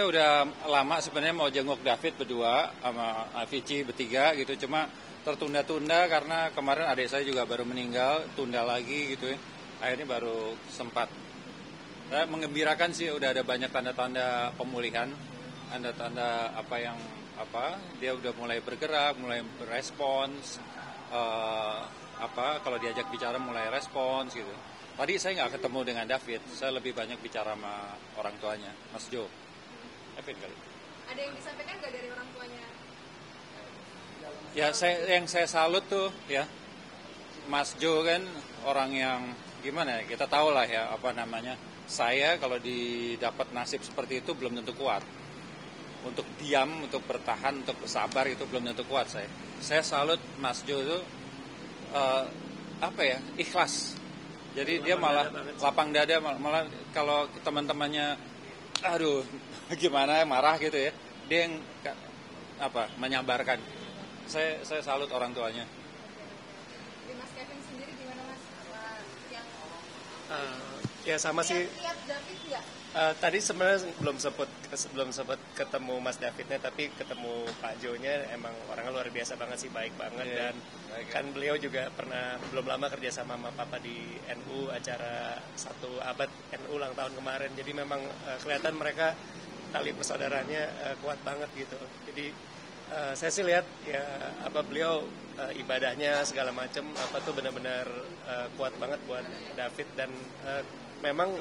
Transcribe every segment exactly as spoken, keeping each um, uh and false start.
kita udah lama sebenarnya mau jenguk David berdua sama Avicii bertiga gitu, cuma tertunda-tunda karena kemarin adik saya juga baru meninggal, tunda lagi gitu ya. Akhirnya baru sempat. Nah, mengembirakan sih, udah ada banyak tanda-tanda pemulihan, tanda-tanda apa yang apa dia udah mulai bergerak, mulai berespons, uh, apa kalau diajak bicara mulai respons gitu. Tadi saya nggak ketemu dengan David, saya lebih banyak bicara sama orang tuanya, Mas Jo. David kali. Ada yang disampaikan nggak dari orang tuanya? Ya, saya, yang saya salut tuh ya, Mas Jo kan orang yang gimana ya, kita tahu lah ya apa namanya. Saya kalau didapat nasib seperti itu belum tentu kuat. Untuk diam, untuk bertahan, untuk bersabar itu belum tentu kuat saya. Saya salut Mas Jo itu uh, apa ya, ikhlas. Jadi lapang dia malah dada lapang dada, malah kalau teman-temannya, aduh gimana marah gitu ya, dia yang apa menyabarkan. Saya saya salut orang tuanya. Di Mas Kevin sendiri gimana Mas? Yang uh, ya sama sih. Lihat David nggak? Uh, tadi sebenarnya belum sempat belum sempat ketemu Mas Davidnya, tapi ketemu Pak Jo-nya emang orangnya luar biasa banget sih, baik banget, yeah. Dan okay, kan beliau juga pernah belum lama kerja sama Mama Papa di N U acara satu abad N U ulang tahun kemarin, jadi memang uh, kelihatan mereka tali persaudaranya uh, kuat banget gitu. Jadi uh, saya sih lihat ya apa beliau uh, ibadahnya segala macam apa tuh benar-benar uh, kuat banget buat David, dan uh, memang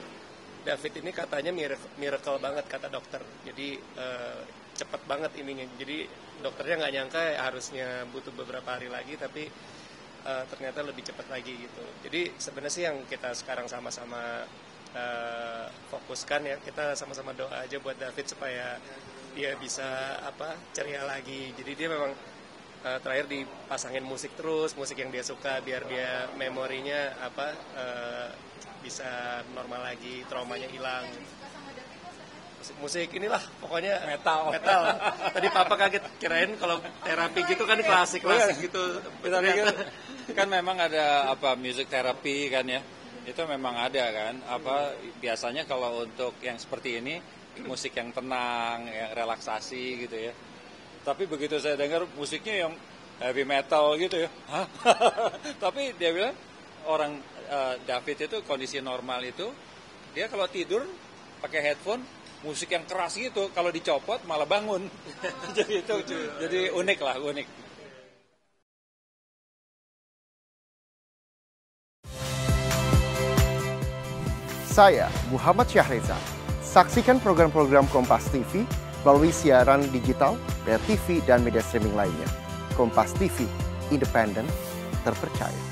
David ini katanya miracle, miracle banget kata dokter, jadi uh, cepat banget ininya. Jadi dokternya nggak nyangka ya, harusnya butuh beberapa hari lagi, tapi uh, ternyata lebih cepat lagi gitu. Jadi sebenarnya sih yang kita sekarang sama-sama uh, fokuskan ya, kita sama-sama doa aja buat David supaya dia bisa apa ceria lagi. Jadi dia memang uh, terakhir dipasangin musik terus, musik yang dia suka biar dia memorinya apa. Uh, bisa normal lagi, traumanya hilang. Musik inilah pokoknya metal metal. Tadi Papa kaget, kirain kalau terapi gitu kan klasik klasik gitu. Kan memang ada apa music therapy kan ya, itu memang ada kan apa biasanya kalau untuk yang seperti ini musik yang tenang, yang relaksasi gitu ya. Tapi begitu saya dengar musiknya yang heavy metal gitu ya, tapi dia bilang orang uh, David itu kondisi normal itu dia kalau tidur pakai headphone musik yang keras gitu, kalau dicopot malah bangun. Jadi itu jadi unik lah, unik. Saya Muhammad Syahreza. Saksikan program-program Kompas T V melalui siaran digital, pay T V dan media streaming lainnya. Kompas T V, independen, terpercaya.